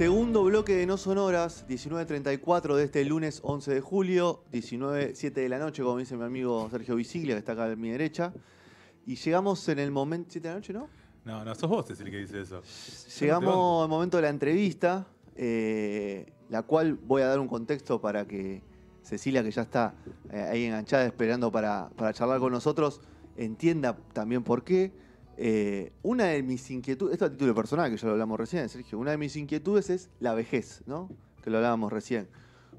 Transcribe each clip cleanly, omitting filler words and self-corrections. Segundo bloque de No Son Horas, 19:34 de este lunes 11 de julio, 7 de la noche, como dice mi amigo Sergio Visiglia, que está acá a mi derecha. Y llegamos en el momento... ¿7 de la noche, no? No, no, sos vos es el que dice eso. Llegamos al momento de la entrevista, la cual voy a dar un contexto para que Cecilia, que ya está ahí enganchada esperando para charlar con nosotros, entienda también por qué. Una de mis inquietudes, esto a título personal, que ya lo hablamos recién, Sergio, una de mis inquietudes es la vejez, ¿no? Que lo hablábamos recién.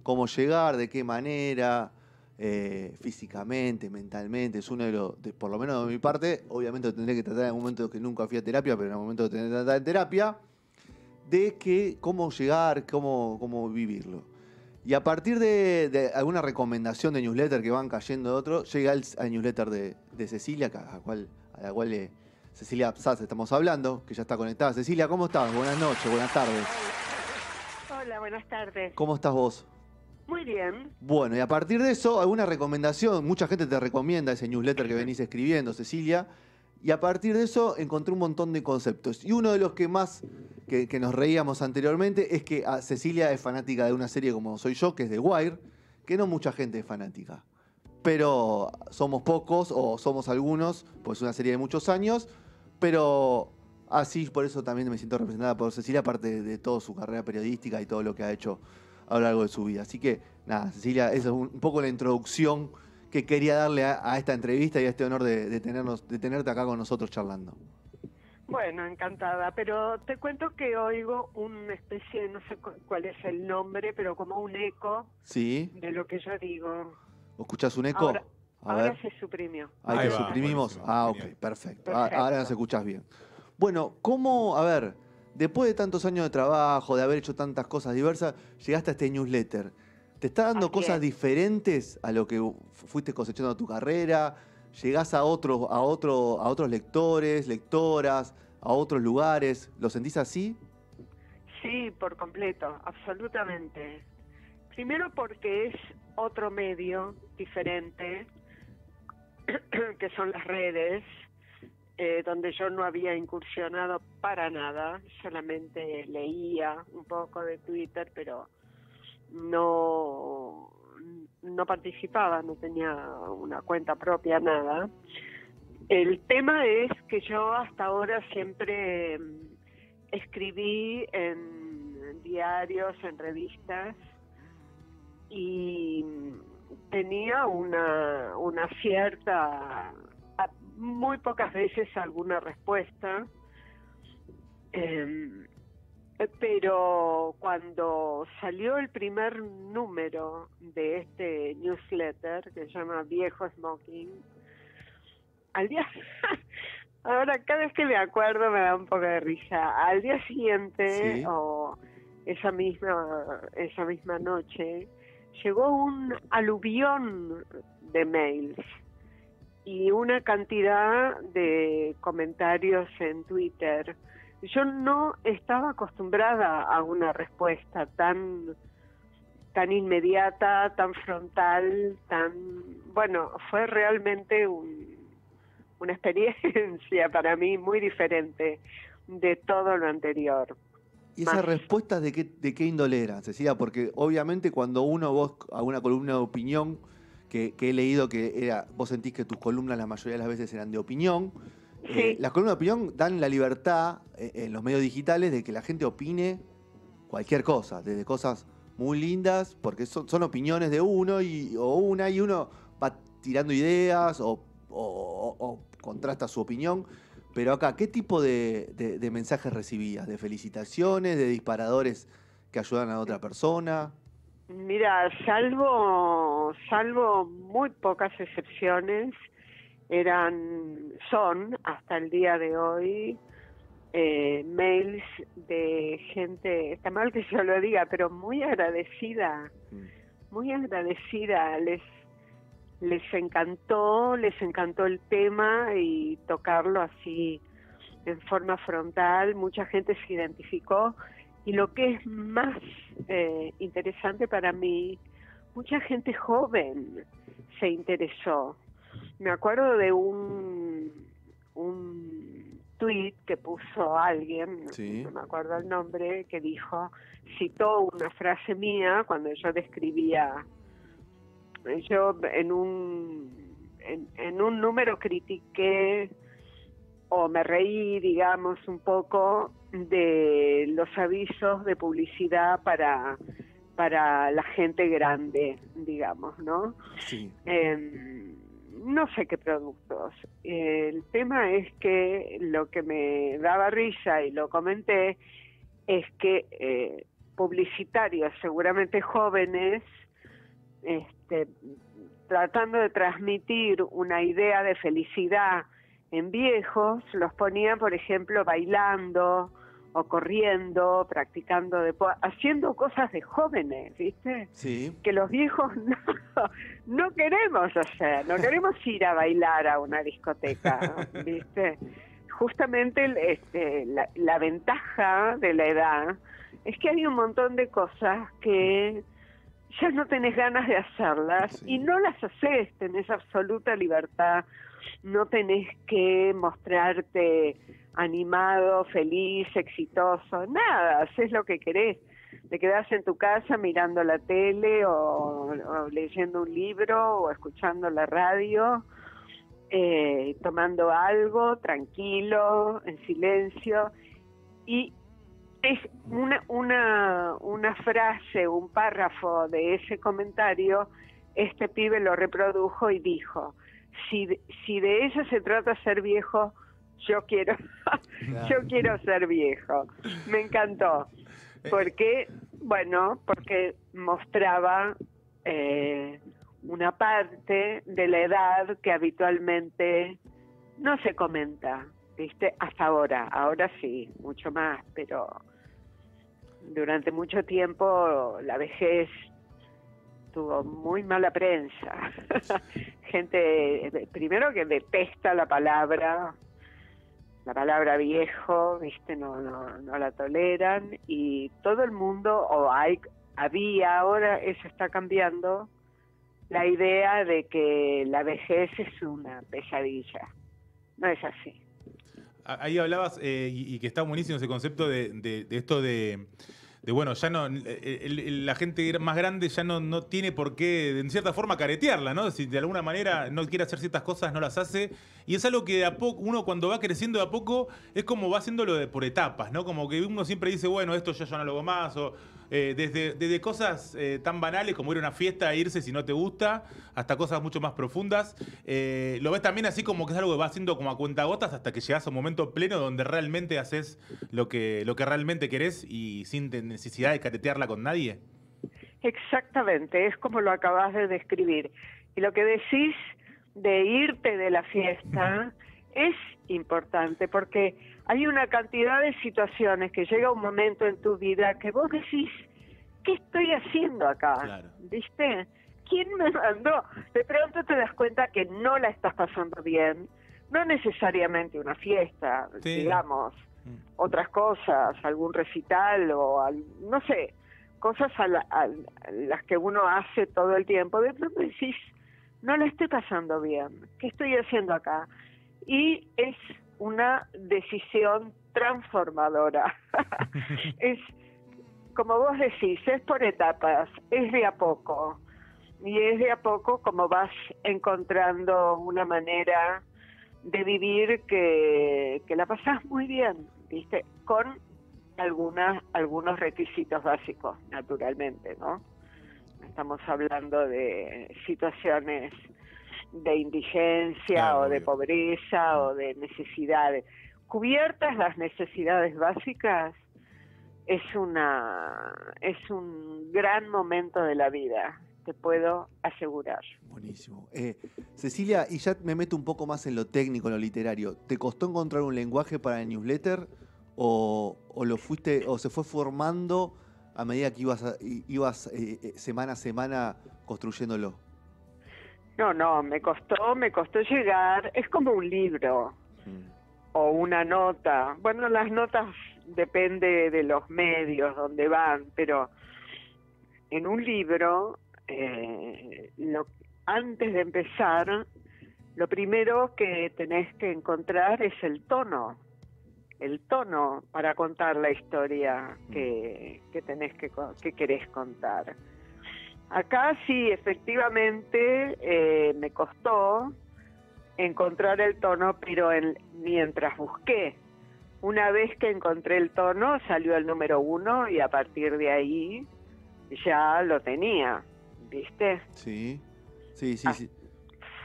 Cómo llegar, de qué manera, físicamente, mentalmente, es uno de los, por lo menos de mi parte, obviamente lo tendré que tratar en un momento que nunca fui a terapia, pero en el momento lo tendré que tratar en terapia, de que, cómo llegar, cómo vivirlo. Y a partir de alguna recomendación de newsletter que van cayendo de otro, llega al newsletter de Cecilia, a la cual le... Cecilia Absatz, estamos hablando, que ya está conectada. Cecilia, ¿cómo estás? Buenas noches, buenas tardes. Hola, buenas tardes. ¿Cómo estás vos? Muy bien. Bueno, y a partir de eso, alguna recomendación. Mucha gente te recomienda ese newsletter que venís escribiendo, Cecilia. Y a partir de eso encontré un montón de conceptos. Y uno de los que más que nos reíamos anteriormente es que Cecilia es fanática de una serie como soy yo, que es The Wire, que no mucha gente es fanática. Pero somos pocos, o somos algunos, pues es una serie de muchos años, pero así por eso también me siento representada por Cecilia, aparte de toda su carrera periodística y todo lo que ha hecho a lo largo de su vida. Así que, nada, Cecilia, esa es un poco la introducción que quería darle a esta entrevista y a este honor de tenerte acá con nosotros charlando. Bueno, encantada, pero te cuento que oigo una especie, no sé cuál es el nombre, pero como un eco ¿sí? de lo que yo digo. ¿Escuchás un eco? Ahora se suprimió. Ahí va, suprimimos. Buenísimo. Ah, ok, perfecto. Ahora nos escuchás bien. Bueno, ¿cómo, a ver, después de tantos años de trabajo, de haber hecho tantas cosas diversas, llegaste a este newsletter? ¿Te está dando cosas diferentes a lo que fuiste cosechando tu carrera? ¿Llegás a otros lectores, lectoras, a otros lugares? ¿Lo sentís así? Sí, por completo, absolutamente. Primero porque es otro medio diferente, que son las redes, donde yo no había incursionado para nada, solamente leía un poco de Twitter, pero no participaba, no tenía una cuenta propia, nada. El tema es que yo hasta ahora siempre escribí en diarios, en revistas, y tenía una cierta, muy pocas veces alguna respuesta, pero cuando salió el primer número de este newsletter, que se llama Viejo Smoking, al día ahora cada vez que me acuerdo me da un poco de risa, al día siguiente ¿sí? o esa misma noche, llegó un aluvión de mails y una cantidad de comentarios en Twitter. Yo no estaba acostumbrada a una respuesta tan inmediata, tan frontal, tan... Bueno, fue realmente una experiencia para mí muy diferente de todo lo anterior. ¿Y esas respuestas de qué índole eran, Cecilia? Porque obviamente cuando vos a una columna de opinión, que he leído que era, vos sentís que tus columnas la mayoría de las veces eran de opinión, sí. Las columnas de opinión dan la libertad en los medios digitales de que la gente opine cualquier cosa, desde cosas muy lindas, porque son opiniones de uno y uno va tirando ideas o contrasta su opinión. Pero acá, ¿qué tipo de mensajes recibías? ¿De felicitaciones? ¿De disparadores que ayudan a otra persona? Mira, salvo muy pocas excepciones, son hasta el día de hoy mails de gente, está mal que yo lo diga, pero muy agradecida, les encantó el tema y tocarlo así en forma frontal. Mucha gente se identificó y lo que es más interesante para mí, mucha gente joven se interesó. Me acuerdo de un tuit que puso alguien, sí, no me acuerdo el nombre, que dijo, citó una frase mía cuando yo describía, yo en un número critiqué o me reí, digamos, un poco de los avisos de publicidad para la gente grande, digamos, ¿no? Sí. No sé qué productos. El tema es que lo que me daba risa, y lo comenté, es que publicitarios, seguramente jóvenes, tratando de transmitir una idea de felicidad en viejos, los ponían, por ejemplo, bailando o corriendo, practicando deporte, haciendo cosas de jóvenes, ¿viste? Sí. Que los viejos no queremos hacer, no queremos ir a bailar a una discoteca, ¿viste? Justamente la ventaja de la edad es que hay un montón de cosas que ya no tenés ganas de hacerlas, sí, y no las haces, tenés absoluta libertad, no tenés que mostrarte animado, feliz, exitoso, nada, haces lo que querés, te quedás en tu casa mirando la tele o leyendo un libro o escuchando la radio, tomando algo tranquilo, en silencio, y es una frase, un párrafo de ese comentario, este pibe lo reprodujo y dijo, si de eso se trata ser viejo, yo quiero ser viejo. Me encantó, porque, bueno, porque mostraba una parte de la edad que habitualmente no se comenta, ¿viste? Hasta ahora, sí, mucho más, pero durante mucho tiempo la vejez tuvo muy mala prensa. Gente, primero, que detesta la palabra viejo, ¿viste? No la toleran, y todo el mundo, ahora eso está cambiando, la idea de que la vejez es una pesadilla. No es así. Ahí hablabas, y que está buenísimo ese concepto de esto de bueno, ya no, la gente más grande ya no tiene por qué, en cierta forma, caretearla, ¿no? Si de alguna manera no quiere hacer ciertas cosas, no las hace. Y es algo que de a poco, uno cuando va creciendo de a poco, es como va haciéndolo por etapas, ¿no? Como que uno siempre dice, bueno, esto yo ya no lo hago más, o desde cosas tan banales como ir a una fiesta e irse si no te gusta, hasta cosas mucho más profundas. Lo ves también así como que es algo que va haciendo como a cuentagotas hasta que llegas a un momento pleno donde realmente haces lo que realmente querés y sin necesidad de catetearla con nadie. Exactamente, es como lo acabas de describir. Y lo que decís de irte de la fiesta es importante, porque hay una cantidad de situaciones que llega un momento en tu vida que vos decís, ¿qué estoy haciendo acá? Claro. ¿Viste? ¿Quién me mandó? De pronto te das cuenta que no la estás pasando bien, no necesariamente una fiesta, sí, digamos, otras cosas, algún recital o no sé, cosas a las que uno hace todo el tiempo. De pronto decís, no la estoy pasando bien, ¿qué estoy haciendo acá? Y es una decisión transformadora. Es, como vos decís, es por etapas, es de a poco. Y es de a poco como vas encontrando una manera de vivir que la pasás muy bien, ¿viste? Con algunos requisitos básicos, naturalmente, ¿no? Estamos hablando de situaciones de indigencia, o de pobreza, o de necesidades. Cubiertas las necesidades básicas, es un gran momento de la vida, te puedo asegurar. Buenísimo. Cecilia, y ya me meto un poco más en lo técnico, en lo literario. ¿Te costó encontrar un lenguaje para el newsletter, o lo fuiste, o se fue formando a medida que ibas semana a semana construyéndolo? No, me costó llegar. Es como un libro o una nota. Bueno, las notas depende de los medios donde van, pero en un libro, antes de empezar, lo primero que tenés que encontrar es el tono, el tono para contar la historia que querés contar. Acá sí, efectivamente, me costó encontrar el tono, pero mientras busqué. Una vez que encontré el tono, salió el número 1 y a partir de ahí ya lo tenía, ¿viste? Sí, sí, sí. Sí.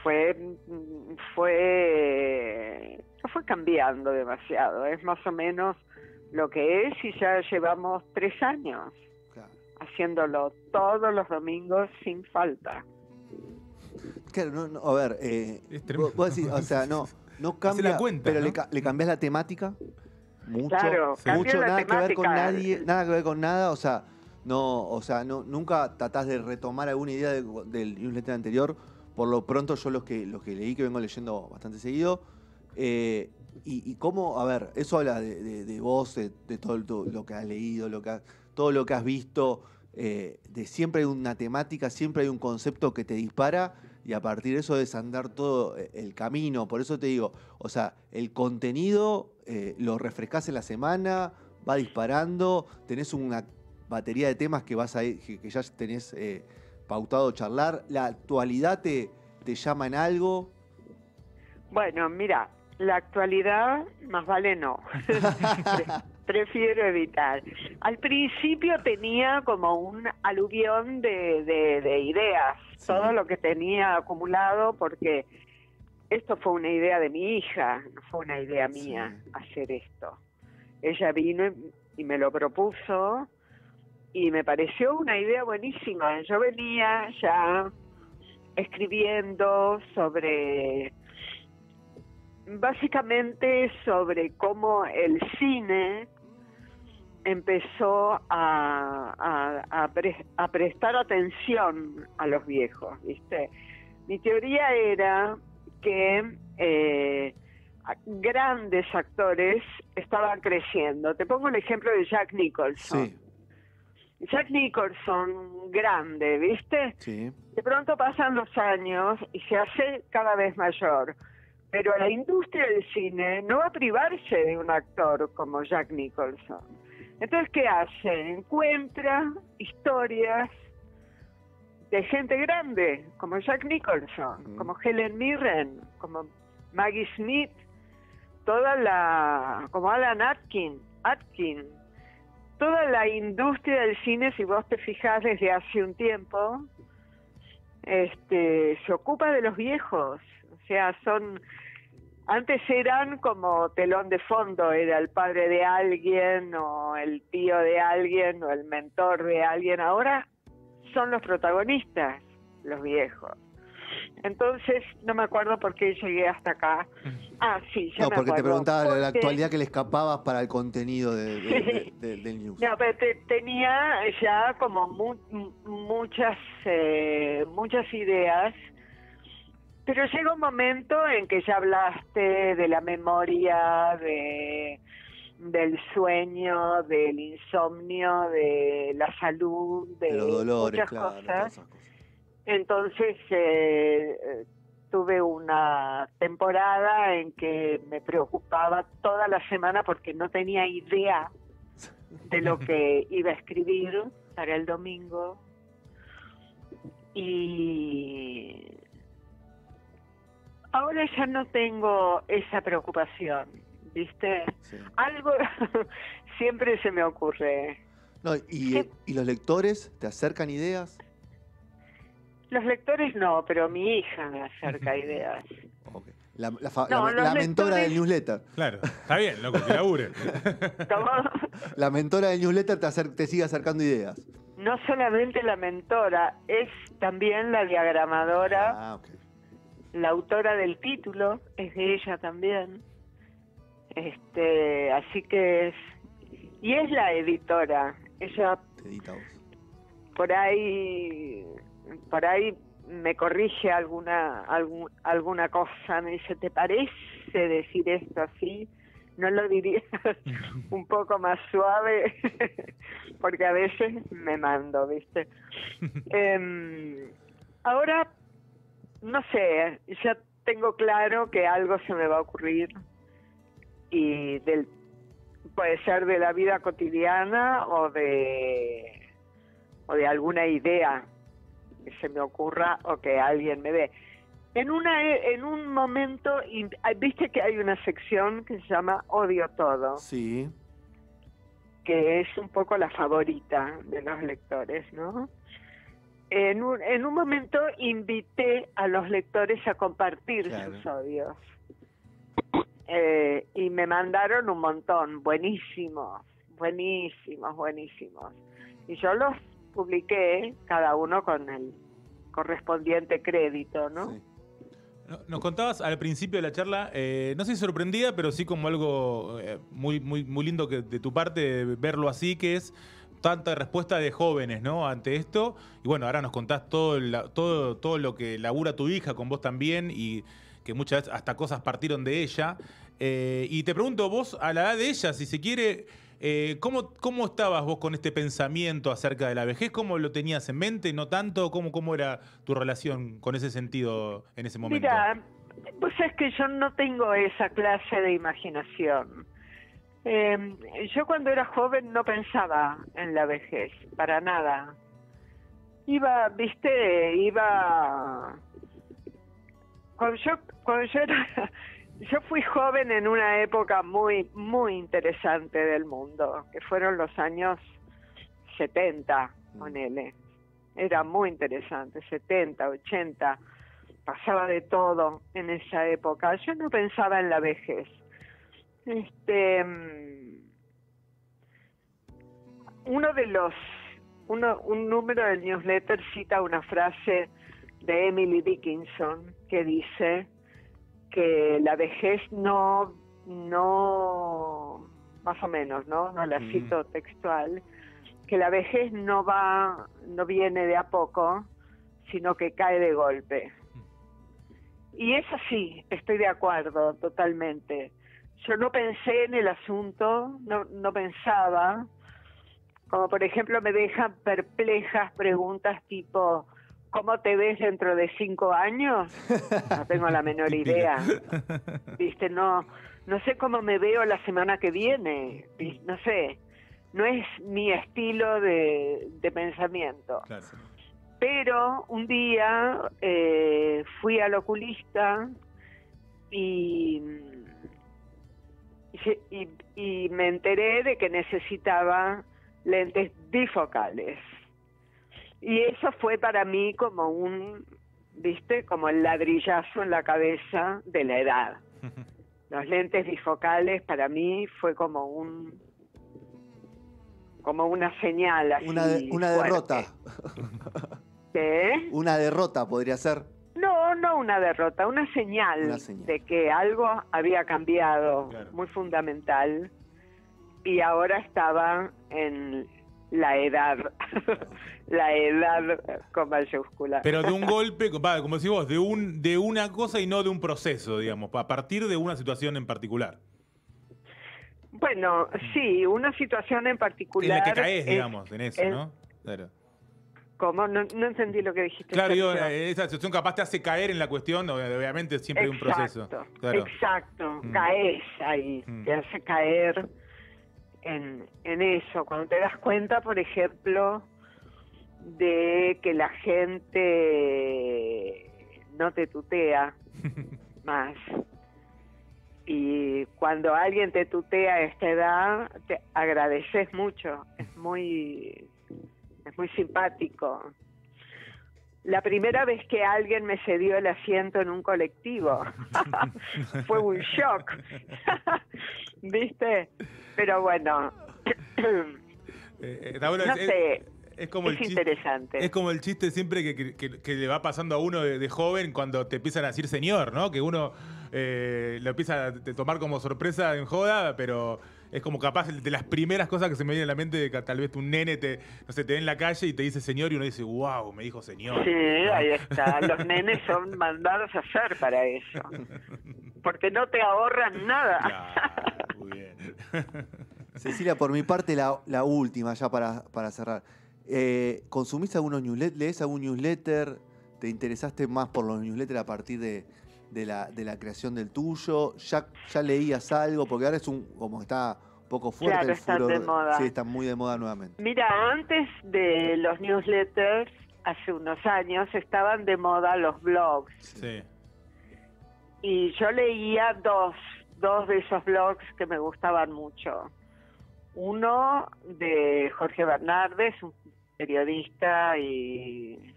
Fue cambiando demasiado, es más o menos lo que es, y ya llevamos 3 años haciéndolo todos los domingos sin falta. Claro, no, a ver, vos decís, o sea, no cambia, cuenta, pero ¿no? le cambiás la temática mucho, claro, mucho, nada temática. Que ver con nadie, nada que ver con nada, o sea, no, o sea, no, nunca tratás de retomar alguna idea del newsletter anterior. Por lo pronto, yo los que leí, que vengo leyendo bastante seguido, y cómo, a ver, eso habla de vos, de todo lo que has leído, todo lo que has visto, de siempre hay una temática, siempre hay un concepto que te dispara, y a partir de eso desandar todo el camino. Por eso te digo, o sea, el contenido lo refrescás en la semana, va disparando, tenés una batería de temas que vas a ir, que ya tenés... pautado charlar, ¿la actualidad te llama en algo? Bueno, mira, la actualidad más vale no. Prefiero evitar. Al principio tenía como un aluvión de ideas, sí. Todo lo que tenía acumulado, porque esto fue una idea de mi hija, no fue una idea mía, sí. Hacer esto. Ella vino y me lo propuso, y me pareció una idea buenísima. Yo venía ya escribiendo sobre cómo el cine empezó a prestar atención a los viejos, ¿viste? Mi teoría era que grandes actores estaban creciendo. Te pongo el ejemplo de Jack Nicholson. Sí. Jack Nicholson, grande, ¿viste? Sí. De pronto pasan los años y se hace cada vez mayor. Pero la industria del cine no va a privarse de un actor como Jack Nicholson. Entonces, ¿qué hace? Encuentra historias de gente grande, como Jack Nicholson, como Helen Mirren, como Maggie Smith, como Alan Arkin. Toda la industria del cine, si vos te fijás desde hace un tiempo, se ocupa de los viejos. O sea, antes eran como telón de fondo, era el padre de alguien, o el tío de alguien, o el mentor de alguien. Ahora son los protagonistas, los viejos. Entonces, no me acuerdo por qué llegué hasta acá. Ah, sí, ya me acuerdo. No, porque te preguntaba la actualidad que le escapabas para el contenido del news. No, pero tenía ya como muchas ideas, pero llega un momento en que ya hablaste de la memoria, del sueño, del insomnio, de la salud, de los dolores, muchas cosas. Claro, esas cosas. Entonces tuve una temporada en que me preocupaba toda la semana porque no tenía idea de lo que iba a escribir para el domingo. Y ahora ya no tengo esa preocupación, ¿viste? Sí. Algo siempre se me ocurre. No, ¿Y los lectores te acercan ideas? Los lectores no, pero mi hija me acerca ideas. Okay. La mentora del newsletter. Claro, está bien, loco, que labure. ¿Cómo? La mentora del newsletter te sigue acercando ideas. No solamente la mentora, es también la diagramadora. Ah, okay. La autora del título es de ella también. Así que es... Y es la editora. Ella... Te edita vos. Por ahí me corrige alguna cosa, me dice, ¿te parece decir esto así? ¿No lo dirías un poco más suave? Porque a veces me mando, ¿viste? Ahora, no sé, ya tengo claro que algo se me va a ocurrir, y del puede ser de la vida cotidiana o de alguna idea que se me ocurra o que alguien me dé. En un momento, viste que hay una sección que se llama Odio Todo. Sí. Que es un poco la favorita de los lectores, ¿no? En un momento invité a los lectores a compartir sus odios. Y me mandaron un montón, buenísimos. Y yo los publiqué, cada uno con el correspondiente crédito, ¿no? Sí. Nos contabas al principio de la charla, no sé si sorprendida, pero sí como algo muy lindo que de tu parte verlo así, que es tanta respuesta de jóvenes, ¿no?, ante esto. Y bueno, ahora nos contás todo lo que labura tu hija con vos también, y que muchas veces hasta cosas partieron de ella. Y te pregunto, vos a la edad de ella, si se quiere, ¿cómo estabas vos con este pensamiento acerca de la vejez? ¿Cómo lo tenías en mente? ¿No tanto? ¿Cómo era tu relación con ese sentido en ese momento? Mira, pues es que yo no tengo esa clase de imaginación. Yo cuando era joven no pensaba en la vejez, para nada. Yo fui joven en una época muy interesante del mundo, que fueron los años 70, ponele. Era muy interesante, 70, 80, pasaba de todo en esa época. Yo no pensaba en la vejez. Un número del newsletter cita una frase de Emily Dickinson que dice que la vejez no, más o menos, no la cito textual, que la vejez no viene de a poco, sino que cae de golpe. Y es así, estoy de acuerdo totalmente. Yo no pensé en el asunto, no pensaba, como por ejemplo me dejan perplejas preguntas tipo: ¿cómo te ves dentro de 5 años? No tengo la menor idea. ¿Viste? No sé cómo me veo la semana que viene. No sé. No es mi estilo de pensamiento. Claro. Pero un día fui al oculista y me enteré de que necesitaba lentes bifocales. Y eso fue para mí como como el ladrillazo en la cabeza de la edad. Los lentes bifocales para mí fue como una señal así. Una derrota. ¿Qué? Una derrota podría ser. No una derrota, una señal de que algo había cambiado, claro, muy fundamental, y ahora estaba en la edad con mayúscula. Pero de un golpe, como decís vos, de una cosa y no de un proceso, digamos, a partir de una situación en particular. Bueno, sí, una situación en particular. En la que caes, digamos, en eso, ¿no? Claro. ¿Cómo? No entendí lo que dijiste. Claro, esa situación capaz te hace caer en la cuestión, obviamente siempre hay un proceso. Claro. Exacto, caes ahí, te hace caer en eso, cuando te das cuenta, por ejemplo, de que la gente no te tutea más. Y cuando alguien te tutea a esta edad, te agradeces mucho, es muy simpático. La primera vez que alguien me cedió el asiento en un colectivo fue un shock, ¿viste? Pero bueno, no sé, es como el interesante. Es como el chiste siempre que le va pasando a uno de joven cuando te empiezan a decir señor, ¿no? Que uno lo empieza a tomar como sorpresa en joda, pero es como capaz de las primeras cosas que se me viene a la mente de que tal vez un nene te ve en la calle y te dice señor y uno dice, wow, me dijo señor. Sí, ahí está. Los nenes son mandados a hacer para eso. Porque no te ahorran nada. Claro, muy bien. Cecilia, por mi parte, la última ya para cerrar. ¿Consumís algunos newsletters? ¿Lees algún newsletter? ¿Te interesaste más por los newsletters a partir de la creación del tuyo? ¿Ya leías algo? Porque ahora es como está poco fuerte, claro, el furor, están de moda. Sí, están muy de moda nuevamente. Mira, antes de los newsletters, hace unos años, estaban de moda los blogs. Sí. Y yo leía dos de esos blogs que me gustaban mucho. Uno de Jorge Bernaldez, un periodista y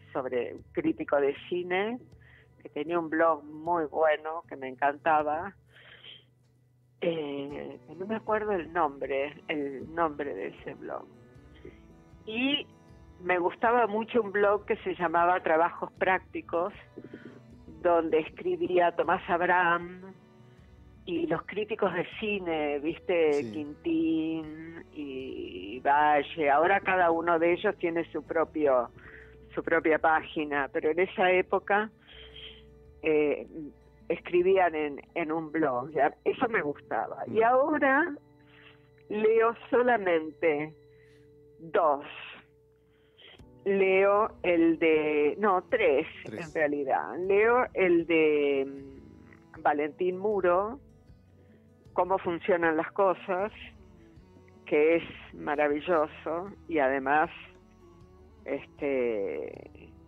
crítico de cine, que tenía un blog muy bueno que me encantaba. No me acuerdo el nombre de ese blog. Y me gustaba mucho un blog que se llamaba Trabajos Prácticos, donde escribía Tomás Abraham y los críticos de cine, viste, sí. Quintín y Valle. Ahora cada uno de ellos tiene su propia página, pero en esa época escribían en un blog, ¿ya? Eso me gustaba. Y ahora leo solamente dos. Leo el de... No, tres en realidad. Leo el de Valentín Muro, Cómo funcionan las cosas, que es maravilloso, y además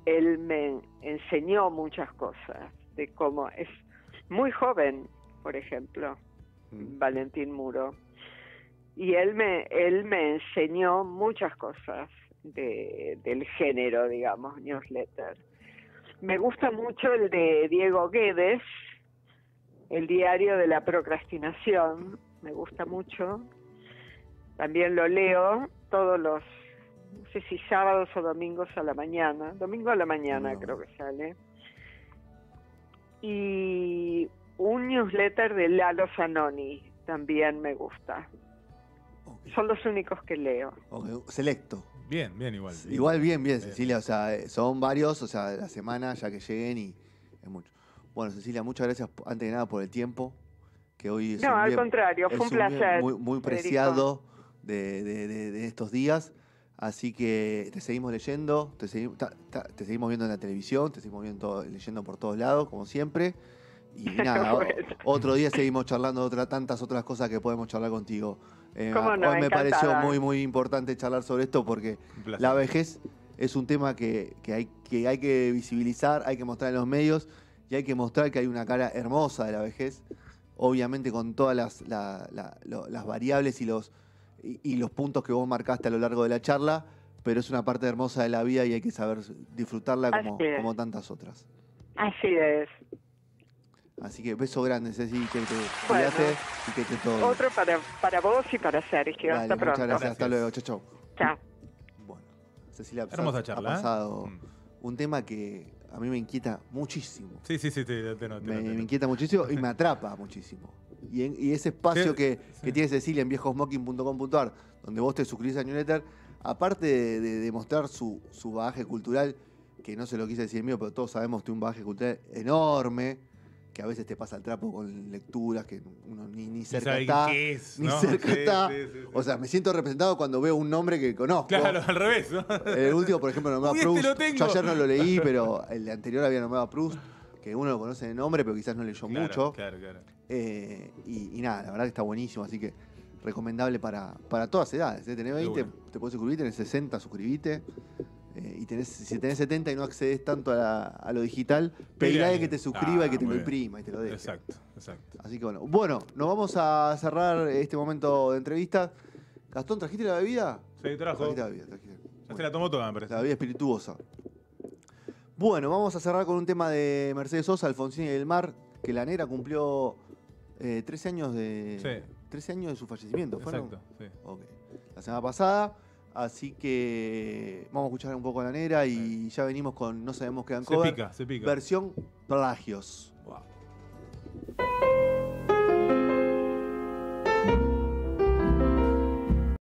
él me enseñó muchas cosas de cómo es muy joven, por ejemplo, Valentín Muro, y él me enseñó muchas cosas del género, digamos, newsletter. Me gusta mucho el de Diego Guedes, El diario de la procrastinación, me gusta mucho. También lo leo todos los, no sé si sábados o domingos a la mañana. Domingo a la mañana creo que sale. Y un newsletter de Lalo Zanoni también me gusta. Okay. Son los únicos que leo. Okay. Selecto. Bien igual. Sí. Igual bien, Cecilia. O sea, son varios, o sea, la semana ya que lleguen y es mucho. Bueno, Cecilia, muchas gracias antes de nada por el tiempo. Que hoy es al contrario, fue un placer. Muy, muy preciado de estos días. Así que te seguimos leyendo, te seguimos viendo en la televisión, te seguimos leyendo por todos lados, como siempre. Y nada, bueno. Otro día seguimos charlando de tantas otras cosas que podemos charlar contigo. ¿Cómo no? Hoy me pareció muy, muy importante charlar sobre esto porque la vejez es un tema que hay que visibilizar, hay que mostrar en los medios y hay que mostrar que hay una cara hermosa de la vejez, obviamente con todas las variables y los puntos que vos marcaste a lo largo de la charla, pero es una parte hermosa de la vida y hay que saber disfrutarla como tantas otras. Así es. Así que beso grande, Ceci, que te cuidaste y que te todo. Otro para vos y para Sergio. Dale, hasta pronto. Muchas gracias. Hasta luego. Chau, chau. Chau. Bueno, Cecilia, hermosa charla, ha pasado un tema que a mí me inquieta muchísimo. Sí, te noto. Me inquieta muchísimo y me atrapa muchísimo. Y ese espacio que tiene Cecilia en viejosmoking.com.ar, donde vos te suscribís a newsletter, aparte de mostrar su bagaje cultural, que no se lo quise decir mío, pero todos sabemos que un bagaje cultural enorme, que a veces te pasa el trapo con lecturas que uno ni cerca está. Qué es, ¿no? Ni cerca está. Sí. O sea, me siento representado cuando veo un nombre que conozco. Claro, al revés, ¿no? El último, por ejemplo, nombraba Proust. Yo ayer no lo leí, pero el anterior había nombrado a Proust, que uno lo conoce de nombre, pero quizás no leyó mucho. Claro. Y nada, la verdad que está buenísimo, así que recomendable para todas edades. Tenés 20, bueno, te podés suscribir, tenés 60, suscribite. Y si tenés 70 y no accedes tanto a lo digital, pedirá que te suscriba y que te lo imprima y te lo deje. Exacto. Así que bueno, nos vamos a cerrar este momento de entrevista. Gastón, ¿trajiste la bebida? Sí, trajo. Trajiste la bebida. Ya se la tomó toda, me parece. La bebida espirituosa. Bueno, vamos a cerrar con un tema de Mercedes Sosa, Alfonsín y Del Mar, que la negra cumplió 13 años de 13 años de su fallecimiento, ¿fueron? Exacto, sí. Okay. La semana pasada. Así que vamos a escuchar un poco a la negra y ya venimos con No Sabemos Qué Dan Cover. Se pica. Versión plagios. Wow.